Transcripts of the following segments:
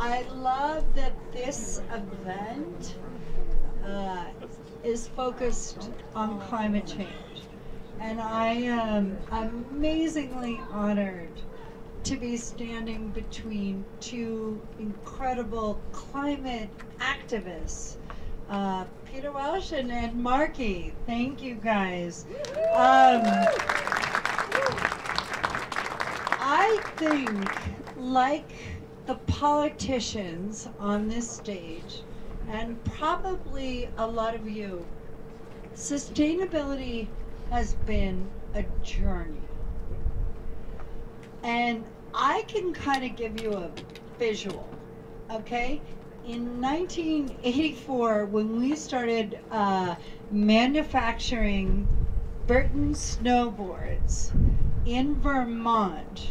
I love that this event is focused on climate change. And I am amazingly honored to be standing between two incredible climate activists, Peter Welch and Ed Markey. Thank you guys. I think, like the politicians on this stage, and probably a lot of you, sustainability has been a journey. And I can kind of give you a visual, okay? In 1984, when we started manufacturing Burton snowboards in Vermont,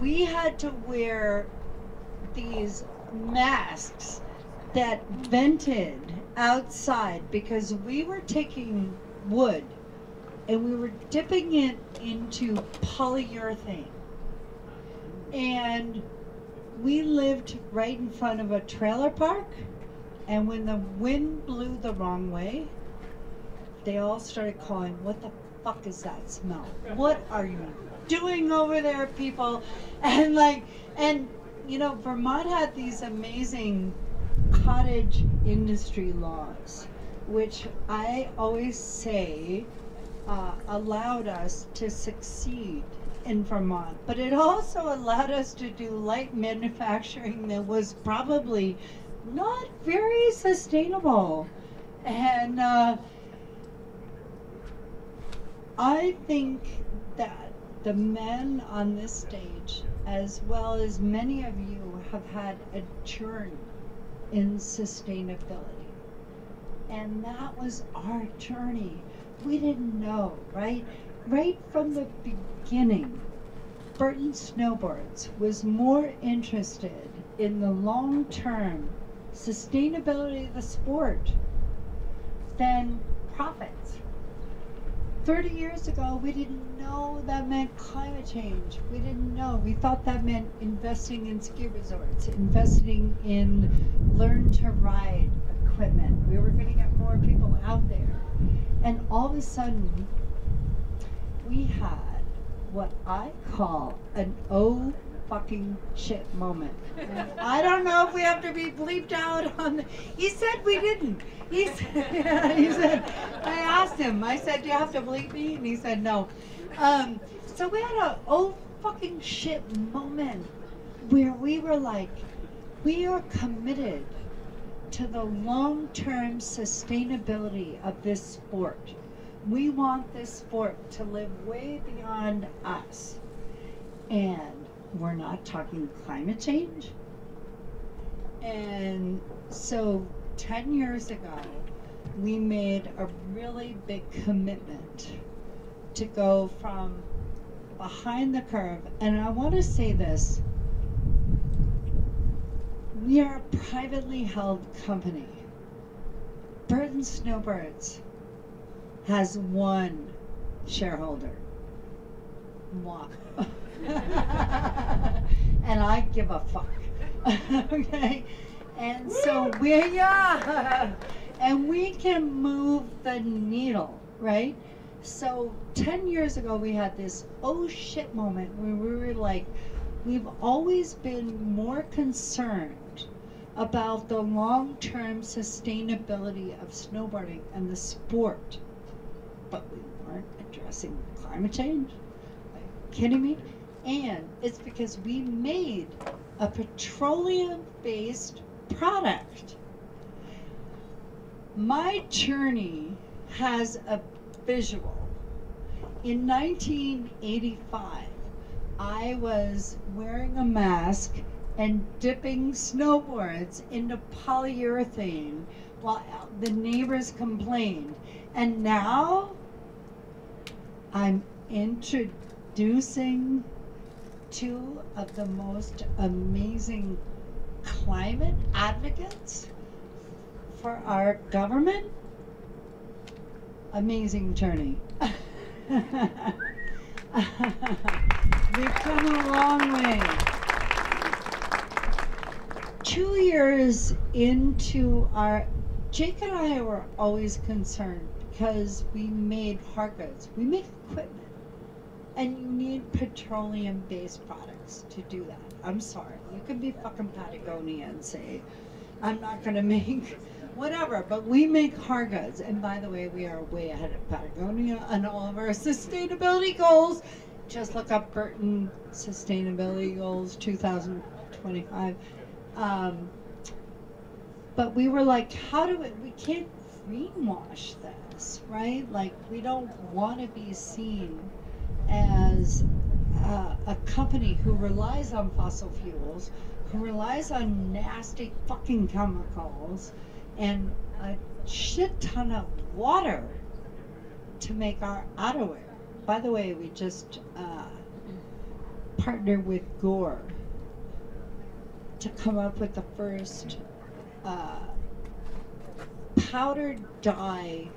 we had to wear these masks that vented outside because we were taking wood and we were dipping it into polyurethane. And we lived right in front of a trailer park, and when the wind blew the wrong way, they all started calling, "What the fuck is that smell? What are you doing over there, people?" And like, and you know, Vermont had these amazing cottage industry laws, which I always say allowed us to succeed in Vermont, but it also allowed us to do light manufacturing that was probably not very sustainable. And I think that the men on this stage, as well as many of you, have had a journey in sustainability. And that was our journey. We didn't know, right? Right from the beginning, Burton Snowboards was more interested in the long-term sustainability of the sport than profits. 30 years ago, we didn't know that meant climate change. We didn't know. We thought that meant investing in ski resorts, investing in learn-to-ride equipment. We were going to get more people out there. And all of a sudden, we had what I call an oh fucking shit moment. I don't know if we have to be bleeped out on the, he said we didn't. He said, I asked him, I said, "Do you have to bleep me?" And he said, "No." So we had a oh fucking shit moment where we were like, we are committed to the long-term sustainability of this sport. We want this sport to live way beyond us. And we're not talking climate change. And so 10 years ago, we made a really big commitment to go from behind the curve. And I want to say this. We are a privately held company. Burton Snowbirds has one shareholder, moi. And I give a fuck, okay? And so we, yeah, and we can move the needle, right? So 10 years ago, we had this oh shit moment where we were like, we've always been more concerned about the long-term sustainability of snowboarding and the sport, but we weren't addressing climate change. Are you kidding me? And it's because we made a petroleum-based product. My journey has a visual. In 1985, I was wearing a mask and dipping snowboards into polyurethane while the neighbors complained. And now, I'm introducing two of the most amazing climate advocates for our government. Amazing journey. We've come a long way. years into our, Jake and I were always concerned because we made hard goods, we made equipment, and you need petroleum-based products to do that. I'm sorry, you could be fucking Patagonia and say, I'm not gonna make whatever, but we make hard goods. And by the way, we are way ahead of Patagonia on all of our sustainability goals. Just look up Burton Sustainability Goals 2025. But we were like, how do we can't greenwash this, right? Like, we don't want to be seen as a company who relies on fossil fuels, who relies on nasty fucking chemicals and a shit ton of water to make our outerwear. By the way, we just partnered with Gore to come up with the first powdered dye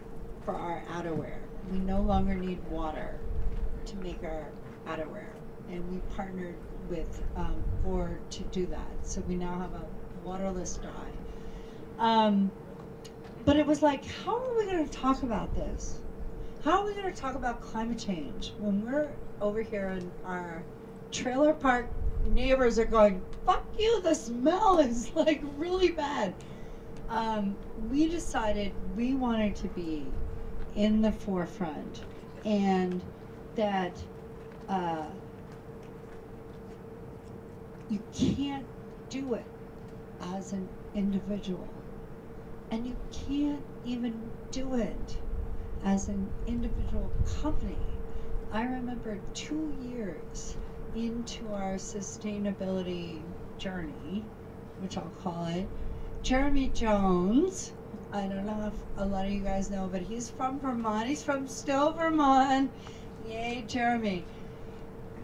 for our outerwear. We no longer need water to make our outerwear, and we partnered with Gore to do that. So we now have a waterless dye. But it was like, how are we going to talk about this? How are we going to talk about climate change when we're over here and our trailer park neighbors are going, fuck you, the smell is like really bad. We decided we wanted to be in the forefront, and that you can't do it as an individual, and you can't even do it as an individual company. I remember 2 years into our sustainability journey, which I'll call it, Jeremy Jones, I don't know if a lot of you guys know, but he's from Vermont, he's from Stowe, Vermont. Yay, Jeremy.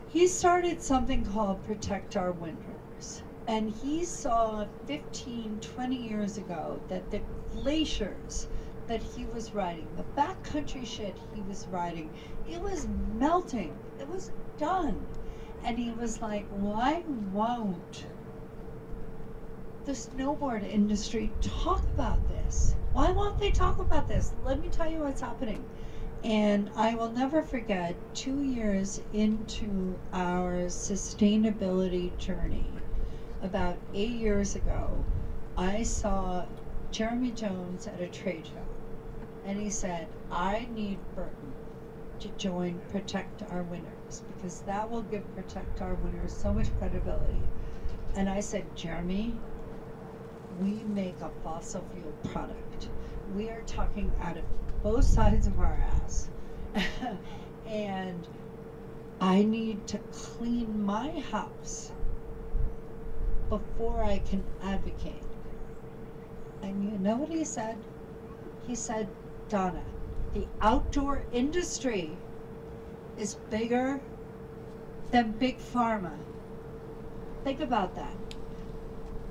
He started something called Protect Our Winters. And he saw 15, 20 years ago that the glaciers that he was riding, the backcountry shit he was riding, it was melting, it was done. And he was like, why won't the snowboard industry talk about this? Why won't they talk about this? Let me tell you what's happening. And I will never forget, 2 years into our sustainability journey, about 8 years ago, I saw Jeremy Jones at a trade show, and he said, I need Burton to join Protect Our Winters, because that will give Protect Our Winters so much credibility. And I said, Jeremy, we make a fossil fuel product. We are talking out of both sides of our ass. And I need to clean my house before I can advocate. And you know what he said? He said, Donna, the outdoor industry is bigger than big pharma. Think about that.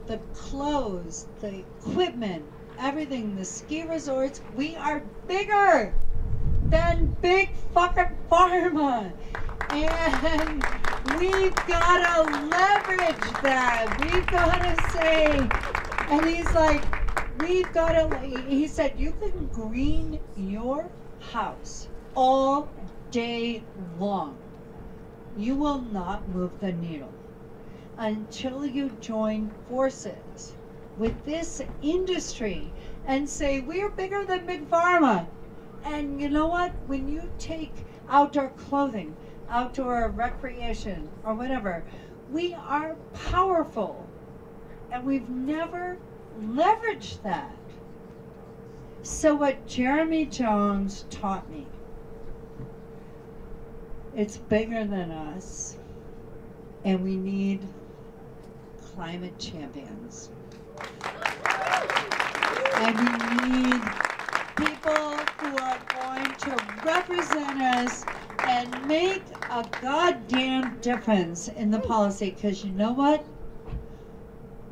The clothes, the equipment, everything, the ski resorts, we are bigger than big fucking pharma. And we've got to leverage that. We've got to say, and he's like, we've got to, he said, you can green your house all day long. You will not move the needle until you join forces with this industry and say, we're bigger than big pharma. And you know what? When you take outdoor clothing, outdoor recreation, or whatever, we are powerful. And we've never leveraged that. So what Jeremy Jones taught me, it's bigger than us, and we need climate champions. And we need people who are going to represent us and make a goddamn difference in the policy, because you know what?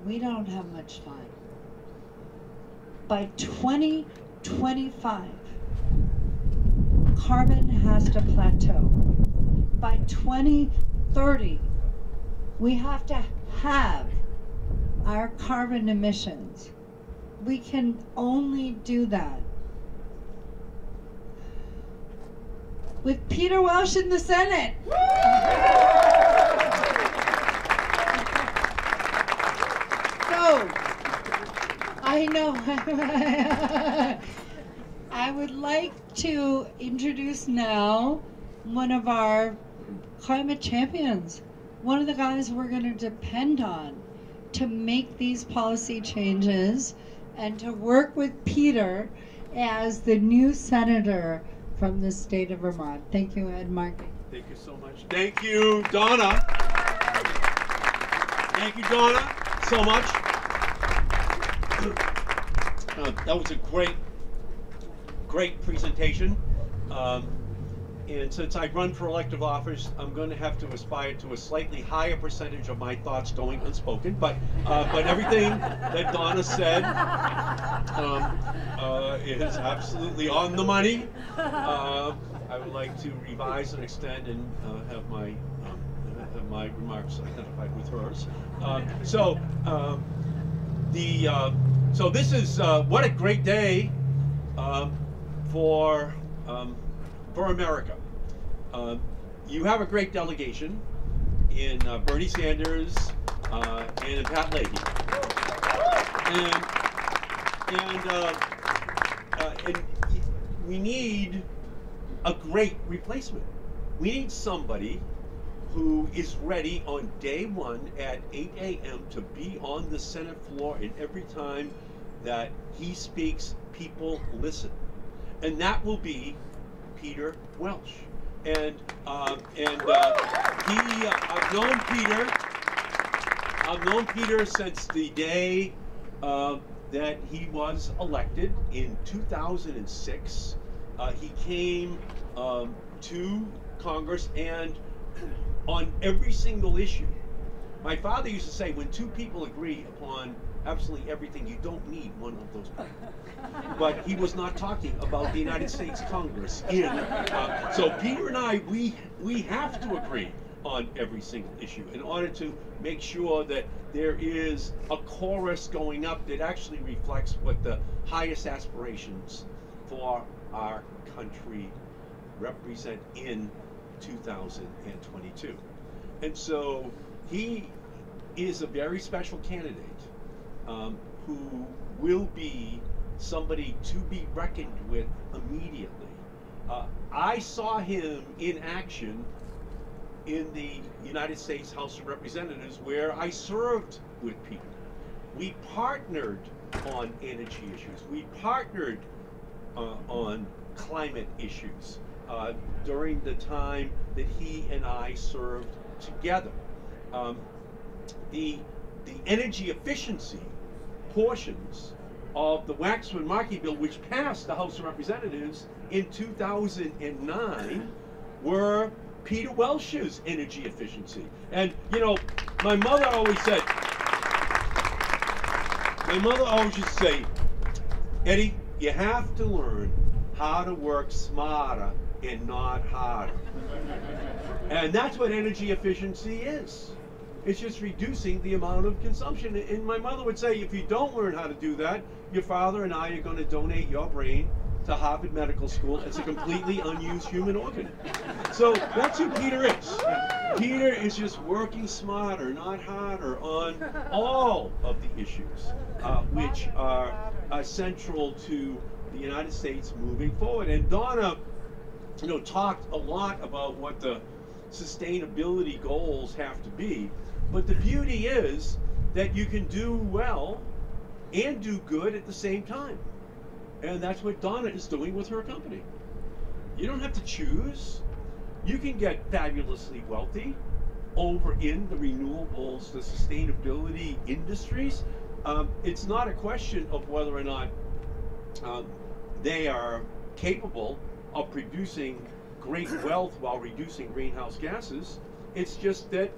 We don't have much time. By 2025, carbon has to plateau. By 2030, we have to have our carbon emissions. We can only do that. With Peter Welch in the Senate. So, I know, I would like to introduce now one of our climate champions, one of the guys we're going to depend on to make these policy changes and to work with Peter as the new senator from the state of Vermont. Thank you, Ed Markey. Thank you so much. Thank you, Donna. Thank you, Donna, so much. That was a great presentation. And since I run for elective office, I'm going to have to aspire to a slightly higher percentage of my thoughts going unspoken. But everything that Donna said is absolutely on the money. I would like to revise and extend and have my remarks identified with hers. So this is what a great day for America. You have a great delegation in Bernie Sanders and in Pat Leahy. And we need a great replacement. We need somebody who is ready on day one at 8 a.m. to be on the Senate floor, and every time that he speaks, people listen. And that will be Peter Welch. I've known Peter since the day that he was elected in 2006. He came to Congress, and on every single issue, my father used to say, when two people agree upon absolutely everything, you don't need one of those people. But he was not talking about the United States Congress. So Peter and I, we have to agree on every single issue in order to make sure that there is a chorus going up that actually reflects what the highest aspirations for our country represent in 2022. And so he is a very special candidate, who will be somebody to be reckoned with immediately. I saw him in action in the United States House of Representatives, where I served with Peter. We partnered on energy issues. We partnered on climate issues during the time that he and I served together. The energy efficiency portions of the Waxman-Markey bill, which passed the House of Representatives in 2009, were Peter Welch's energy efficiency. And you know, my mother always used to say, Eddie, you have to learn how to work smarter and not harder. And that's what energy efficiency is. It's just reducing the amount of consumption. And my mother would say, if you don't learn how to do that, your father and I are going to donate your brain to Harvard Medical School. It's a completely unused human organ. So that's who Peter is. Peter is just working smarter, not harder, on all of the issues which are central to the United States moving forward. And Donna, you know, talked a lot about what the sustainability goals have to be. But the beauty is that you can do well and do good at the same time. And that's what Donna is doing with her company. You don't have to choose. You can get fabulously wealthy over in the renewables, the sustainability industries. It's not a question of whether or not they are capable of producing great wealth while reducing greenhouse gases. It's just that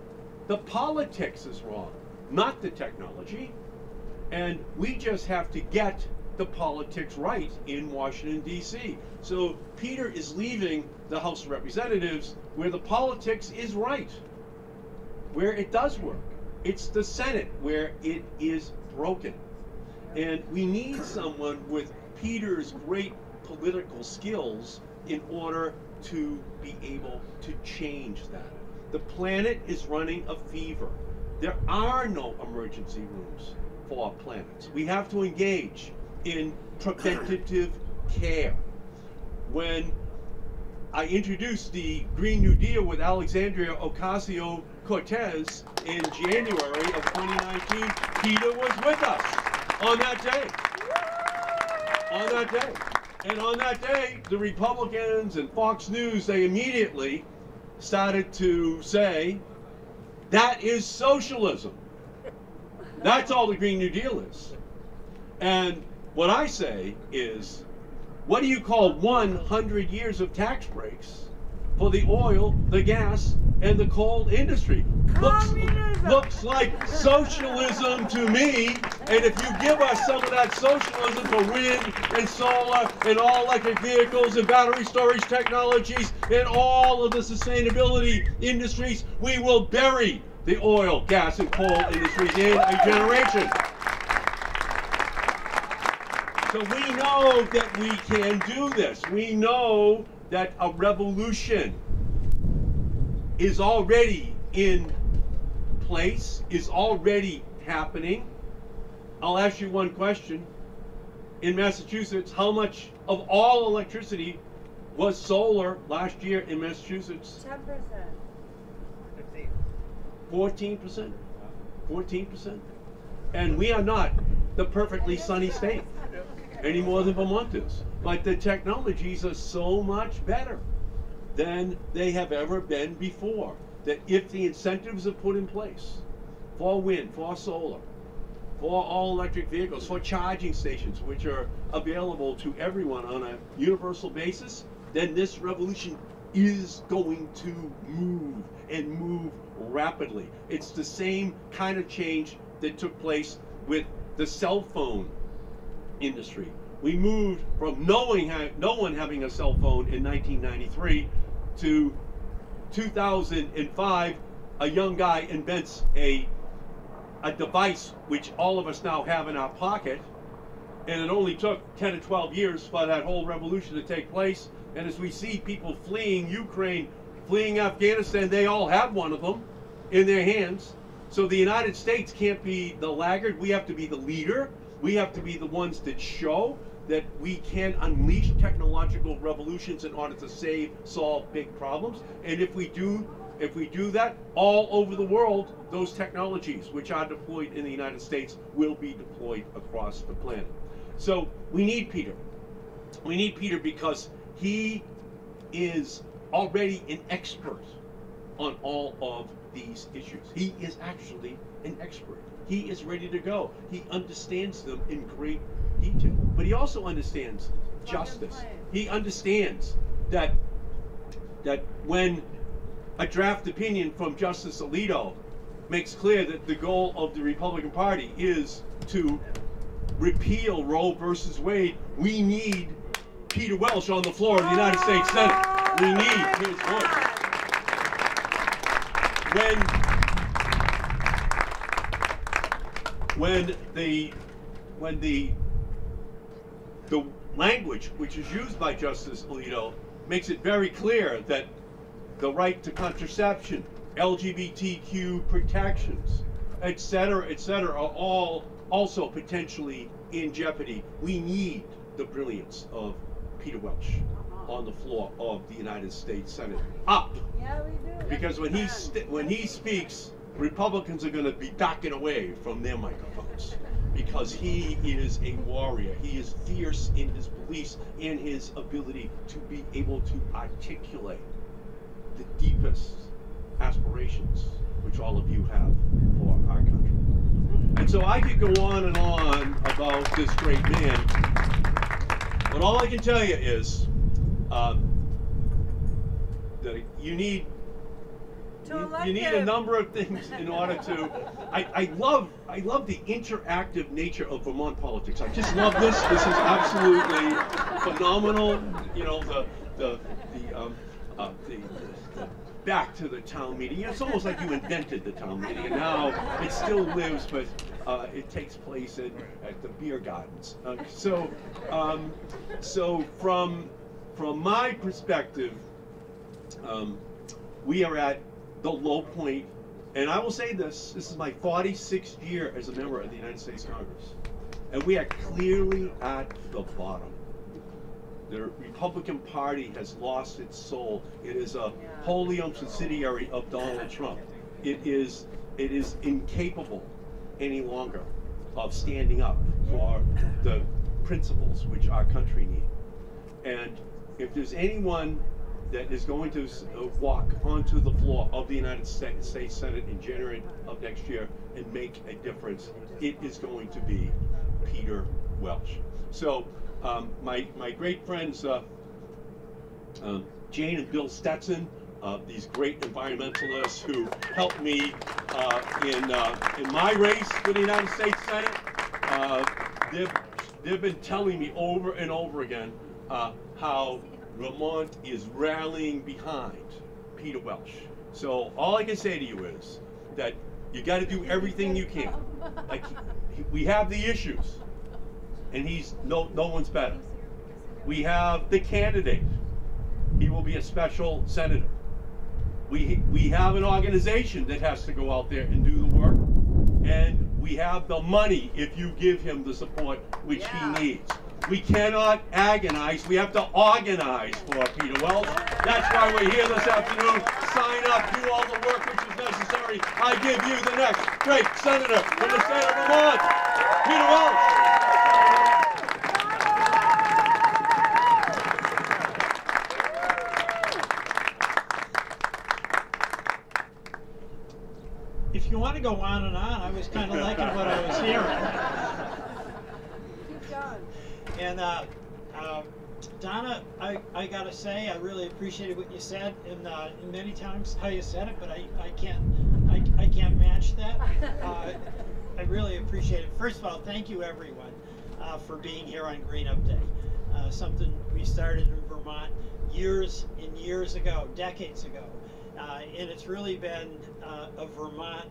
the politics is wrong, not the technology. And we just have to get the politics right in Washington, D.C. So Peter is leaving the House of Representatives where the politics is right, where it does work, It's the Senate where it is broken. And we need someone with Peter's great political skills in order to be able to change that. The planet is running a fever. There are no emergency rooms for our planets. We have to engage in preventative care. When I introduced the Green New Deal with Alexandria Ocasio-Cortez in January of 2019, Peter was with us on that day. On that day. And on that day, the Republicans and Fox News, they immediately started to say, that is socialism. That's all the Green New Deal is. And what I say is, what do you call 100 years of tax breaks for the oil, the gas, and the coal industry? Looks like socialism to me, and if you give us some of that socialism for wind and solar and all electric vehicles and battery storage technologies and all of the sustainability industries, we will bury the oil, gas, and coal industries in a generation. So we know that we can do this. We know that a revolution is already in place, is already happening. I'll ask you one question. In Massachusetts, how much of all electricity was solar last year in Massachusetts? 10%. 14%. 14%. And we are not the perfectly sunny state any more than Vermont is. But the technologies are so much better than they have ever been before, that if the incentives are put in place for wind, for solar, for all electric vehicles, for charging stations, which are available to everyone on a universal basis, then this revolution is going to move, and move rapidly. It's the same kind of change that took place with the cell phone industry. We moved from no one having a cell phone in 1993 to 2005, a young guy invents a device which all of us now have in our pocket, and it only took 10 or 12 years for that whole revolution to take place. And as we see people fleeing Ukraine, fleeing Afghanistan, they all have one of them in their hands. So the United States can't be the laggard. We have to be the leader. We have to be the ones that show that we can unleash technological revolutions in order to solve big problems. And if we do that, all over the world, those technologies which are deployed in the United States will be deployed across the planet. So we need Peter. We need Peter because he is already an expert on all of these issues. He is actually an expert. He is ready to go. He understands them in great detail. But he also understands justice. He understands that when a draft opinion from Justice Alito makes clear that the goal of the Republican Party is to repeal Roe versus Wade, we need Peter Welch on the floor of the United States Senate. We need his voice. When the language which is used by Justice Alito makes it very clear that the right to contraception, LGBTQ protections, et cetera, are all also potentially in jeopardy. We need the brilliance of Peter Welch on the floor of the United States Senate. Up! Yeah, we do. Because when he speaks, Republicans are going to be backing away from their microphones, because he is a warrior. He is fierce in his beliefs and his ability to be able to articulate the deepest aspirations which all of you have for our country. And so I could go on and on about this great man, but all I can tell you is that you need a number of things in order to. I love the interactive nature of Vermont politics. I just love this. This is absolutely phenomenal. You know, the back to the town meeting. It's almost like you invented the town meeting. Now it still lives, but it takes place at the beer gardens. So from my perspective, we are at the low point. And I will say this, this is my 46th year as a member of the United States Congress. And we are clearly at the bottom. The Republican Party has lost its soul. It is a wholly owned subsidiary of Donald Trump. It is incapable any longer of standing up for the principles which our country needs. And if there's anyone that is going to walk onto the floor of the United States Senate in January of next year and make a difference, it is going to be Peter Welch. So my great friends Jane and Bill Stetson, these great environmentalists who helped me in my race for the United States Senate, they've been telling me over and over again how Vermont is rallying behind Peter Welch. So all I can say to you is that you got to do everything you can. Like, we have the issues, and he's no one's better. We have the candidate; he will be a special senator. We have an organization that has to go out there and do the work, and we have the money if you give him the support which he needs. We cannot agonize. We have to organize for Peter Welch. That's why we're here this afternoon. Sign up, do all the work which is necessary. I give you the next great senator from the state of Vermont, Peter Welch. If you want to go on and on, I was kind of liking what I was hearing. And Donna, I gotta say, I really appreciated what you said, and many times how you said it, but I can't match that. I really appreciate it. First of all, thank you everyone for being here on Green Up Day. Something we started in Vermont years and years ago, decades ago, and it's really been a Vermont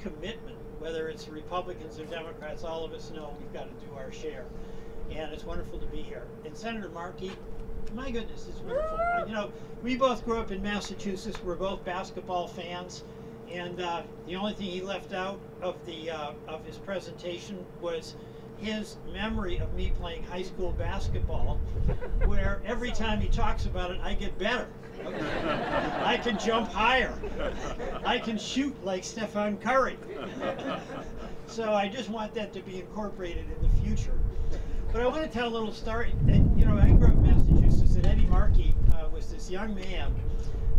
commitment. Whether it's Republicans or Democrats, all of us know we've got to do our share. And it's wonderful to be here. And Senator Markey, my goodness, it's wonderful. You know, we both grew up in Massachusetts. We're both basketball fans. And the only thing he left out of the of his presentation was his memory of me playing high school basketball, where every time he talks about it, I get better. I can jump higher. I can shoot like Stephon Curry. So I just want that to be incorporated in the future. But I want to tell a little story. And, you know, I grew up in Massachusetts, and Ed Markey was this young man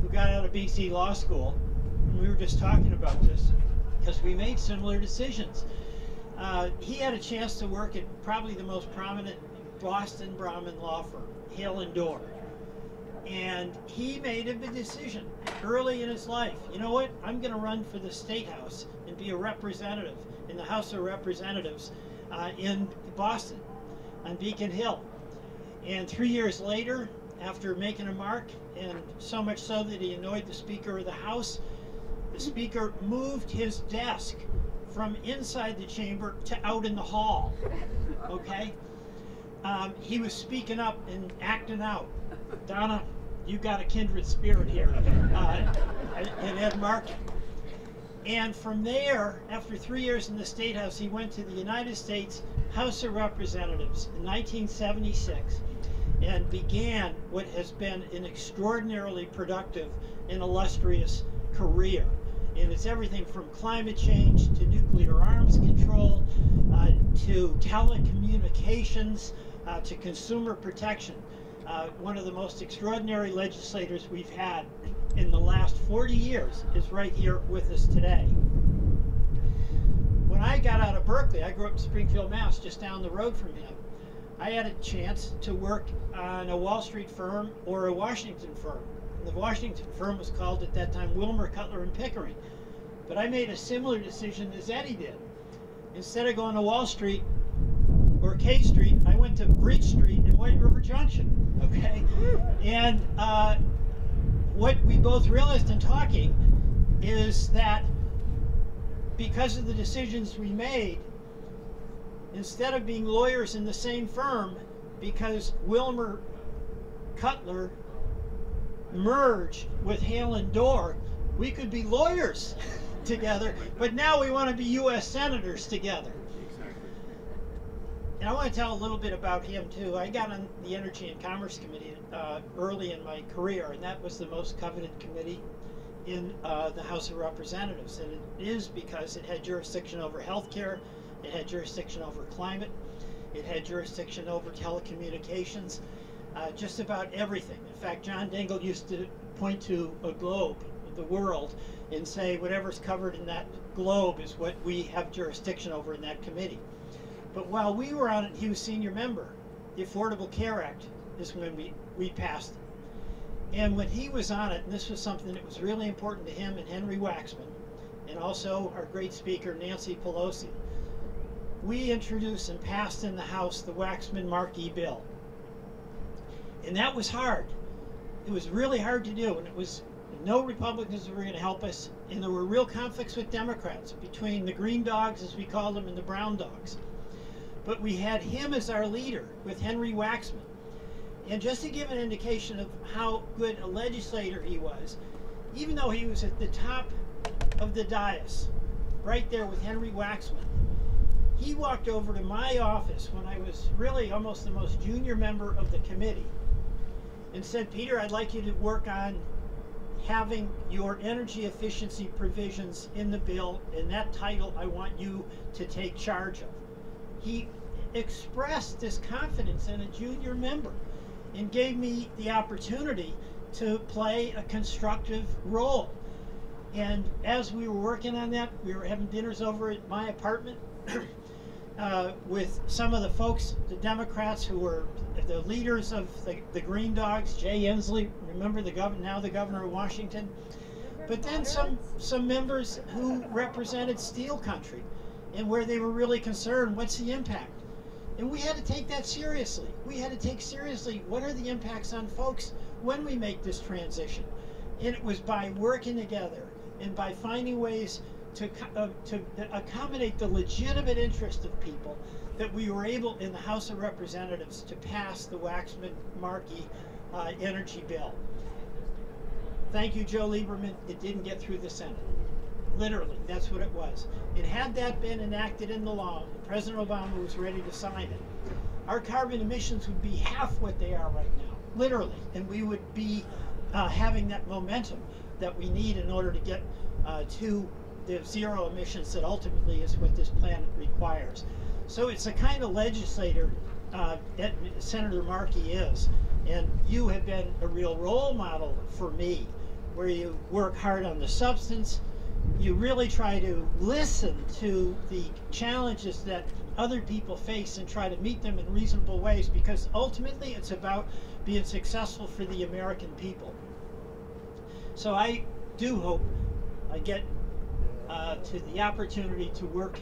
who got out of B.C. Law School. And we were just talking about this because we made similar decisions. He had a chance to work at probably the most prominent Boston Brahmin law firm, Hale & Dorr. And he made a big decision early in his life. You know what? I'm going to run for the State House and be a representative in the House of Representatives in Boston, on Beacon Hill. And 3 years later, after making a mark, and so much so that he annoyed the Speaker of the House, the Speaker moved his desk from inside the chamber to out in the hall, okay? He was speaking up and acting out. Donna, you got a kindred spirit here, and Ed Markey. And from there, after 3 years in the State House, he went to the United States House of Representatives in 1976 and began what has been an extraordinarily productive and illustrious career. And it's everything from climate change to nuclear arms control to telecommunications to consumer protection. One of the most extraordinary legislators we've had in the last 40 years is right here with us today. When I got out of Berkeley, I grew up in Springfield, Mass, just down the road from him. I had a chance to work on a Wall Street firm or a Washington firm. And the Washington firm was called at that time Wilmer Cutler and Pickering. But I made a similar decision as Eddie did. Instead of going to Wall Street or K Street, I went to Breach Street in White River Junction, okay? And what we both realized in talking is that because of the decisions we made, instead of being lawyers in the same firm, because Wilmer Cutler merged with Halen Dorr, we could be lawyers together, but now we want to be U.S. senators together. And I want to tell a little bit about him, too. I got on the Energy and Commerce Committee early in my career, and that was the most coveted committee in the House of Representatives. And it is because it had jurisdiction over health care, it had jurisdiction over climate, it had jurisdiction over telecommunications, just about everything. In fact, John Dingell used to point to a globe, the world, and say whatever's covered in that globe is what we have jurisdiction over in that committee. But while we were on it, he was senior member. The Affordable Care Act is when we passed it. And when he was on it, and this was something that was really important to him and Henry Waxman, and also our great speaker, Nancy Pelosi, we introduced and passed in the House the Waxman-Markey bill. And that was hard. It was really hard to do, and it was no Republicans were going to help us, and there were real conflicts with Democrats between the green dogs, as we called them, and the brown dogs. But we had him as our leader with Henry Waxman. And just to give an indication of how good a legislator he was, even though he was at the top of the dais, right there with Henry Waxman, he walked over to my office when I was really almost the most junior member of the committee and said, Peter, I'd like you to work on having your energy efficiency provisions in the bill, and that title I want you to take charge of. He expressed this confidence in a junior member and gave me the opportunity to play a constructive role. And as we were working on that, we were having dinners over at my apartment with some of the folks, the Democrats who were the leaders of the Green Dogs, Jay Inslee, remember the governor, now the governor of Washington, but then some members who represented steel country, and where they were really concerned, what's the impact? And we had to take that seriously. We had to take seriously what are the impacts on folks when we make this transition. And it was by working together and by finding ways to accommodate the legitimate interest of people that we were able in the House of Representatives to pass the Waxman-Markey energy bill. Thank you, Joe Lieberman. It didn't get through the Senate. Literally, that's what it was. And had that been enacted in the law, President Obama was ready to sign it, our carbon emissions would be half what they are right now, literally. And we would be having that momentum that we need in order to get to the zero emissions that ultimately is what this planet requires. So it's the kind of legislator that Senator Markey is. And you have been a real role model for me, where you work hard on the substance, you really try to listen to the challenges that other people face and try to meet them in reasonable ways, because ultimately it's about being successful for the American people. So I do hope I get to the opportunity to work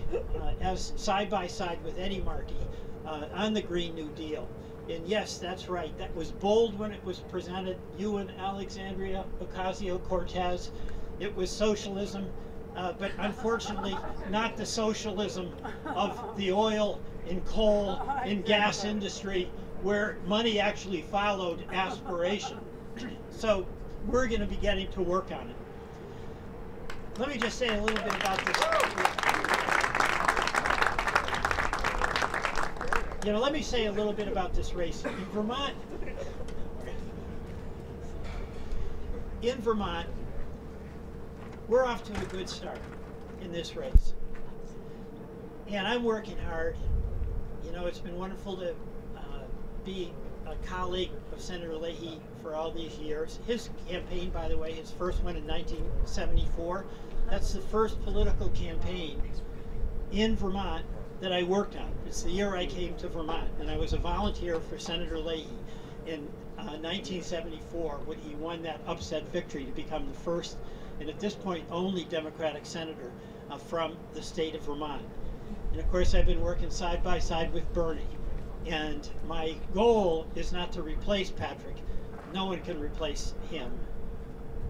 as side by side with Eddie Markey on the Green New Deal. And yes, that's right, that was bold when it was presented, you and Alexandria Ocasio-Cortez. It was socialism, but unfortunately not the socialism of the oil and coal and gas industry where money actually followed aspiration. So we're going to be getting to work on it. Let me just say a little bit about this. You know, let me say a little bit about this race. In Vermont, we're off to a good start in this race. And I'm working hard. You know, it's been wonderful to be a colleague of Senator Leahy for all these years. His campaign, by the way, his first one in 1974, that's the first political campaign in Vermont that I worked on. It's the year I came to Vermont, and I was a volunteer for Senator Leahy in 1974 when he won that upset victory to become the first and at this point only Democratic senator from the state of Vermont. And of course I've been working side by side with Bernie, and my goal is not to replace Patrick. No one can replace him.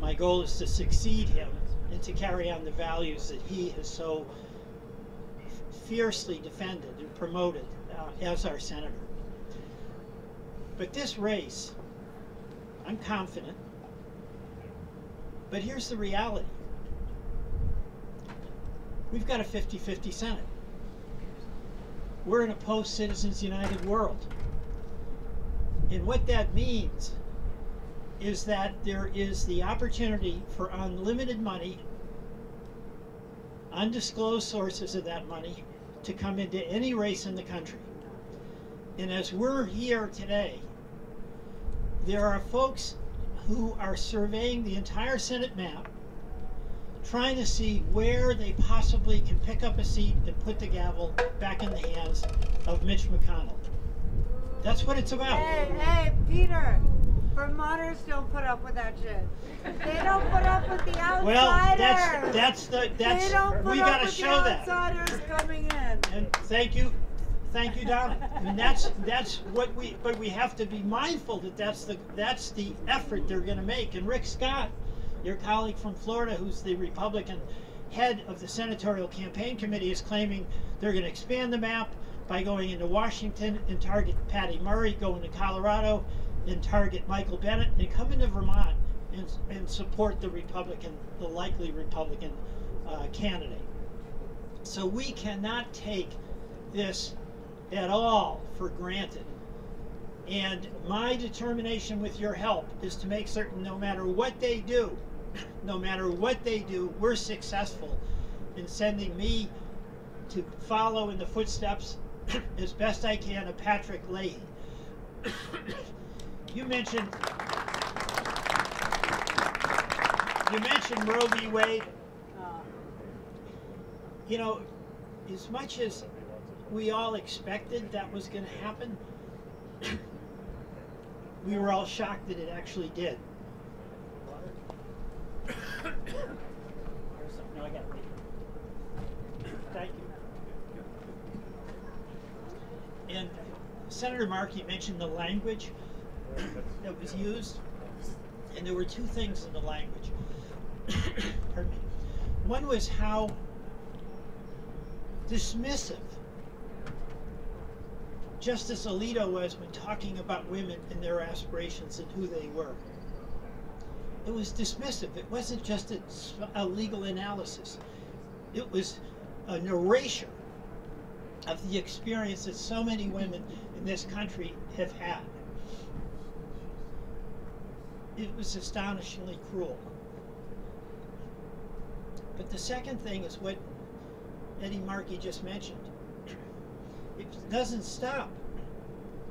My goal is to succeed him and to carry on the values that he has so fiercely defended and promoted as our senator. But this race, I'm confident, but here's the reality. We've got a 50-50 Senate. We're in a post-Citizens United world. And what that means is that there is the opportunity for unlimited money, undisclosed sources of that money, to come into any race in the country. And as we're here today, there are folks who are surveying the entire Senate map, trying to see where they possibly can pick up a seat and put the gavel back in the hands of Mitch McConnell. That's what it's about. Hey, hey, Peter. Vermonters don't put up with that shit. They don't put up with the outsiders. Well, we got to show that. Outsiders coming in. And thank you, Donna. I mean, that's what we. But we have to be mindful that that's the effort they're going to make. And Rick Scott, your colleague from Florida, who's the Republican head of the Senatorial Campaign Committee, is claiming they're going to expand the map by going into Washington and target Patty Murray, going to Colorado and target Michael Bennett, and come into Vermont and support the likely Republican candidate. So we cannot take this at all for granted. And my determination with your help is to make certain no matter what they do, we're successful in sending me to follow in the footsteps as best I can of Patrick Leahy. You mentioned Roe v. Wade. You know, as much as we all expected that was going to happen, we were all shocked that it actually did. Thank you. And Senator Markey mentioned the language that was used, and there were two things in the language. Pardon me. One was how dismissive Justice Alito was when talking about women and their aspirations and who they were. It was dismissive. It wasn't just a legal analysis. It was a narration of the experience that so many women in this country have had. It was astonishingly cruel. But the second thing is what Eddie Markey just mentioned. It doesn't stop.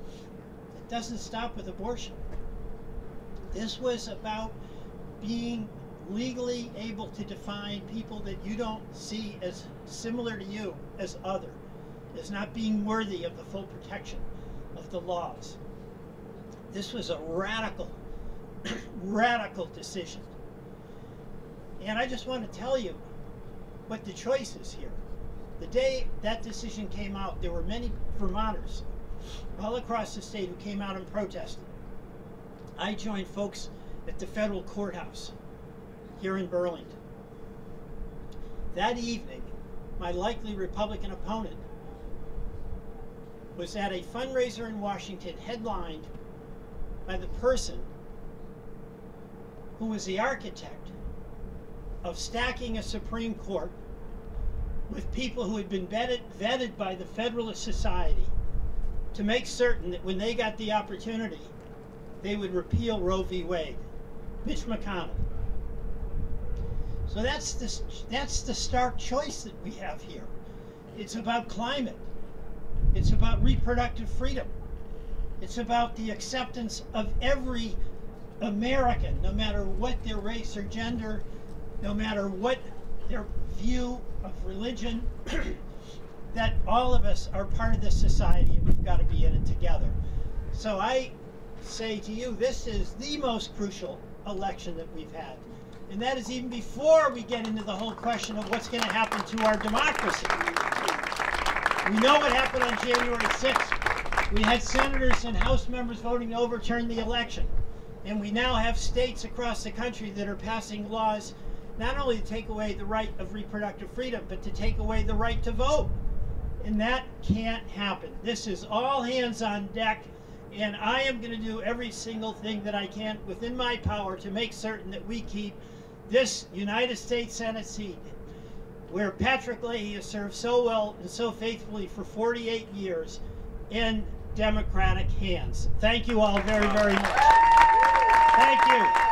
It doesn't stop with abortion. This was about being legally able to define people that you don't see as similar to you as other, as not being worthy of the full protection of the laws. This was a radical radical decision. And I just want to tell you what the choice is here. The day that decision came out, there were many Vermonters all across the state who came out and protested. I joined folks at the federal courthouse here in Burlington. That evening, my likely Republican opponent was at a fundraiser in Washington headlined by the person who was the architect of stacking a Supreme Court with people who had been vetted by the Federalist Society to make certain that when they got the opportunity, they would repeal Roe v. Wade, Mitch McConnell. So that's the stark choice that we have here. It's about climate. It's about reproductive freedom. It's about the acceptance of every American, no matter what their race or gender, no matter what their view of religion, that all of us are part of this society and we've got to be in it together. So I say to you, this is the most crucial election that we've had. And that is even before we get into the whole question of what's going to happen to our democracy. We know what happened on January 6th. We had senators and House members voting to overturn the election. And we now have states across the country that are passing laws not only to take away the right of reproductive freedom, but to take away the right to vote. And that can't happen. This is all hands on deck, and I am going to do every single thing that I can within my power to make certain that we keep this United States Senate seat, where Patrick Leahy has served so well and so faithfully for 48 years, in Democratic hands. Thank you all very, very much. Thank you.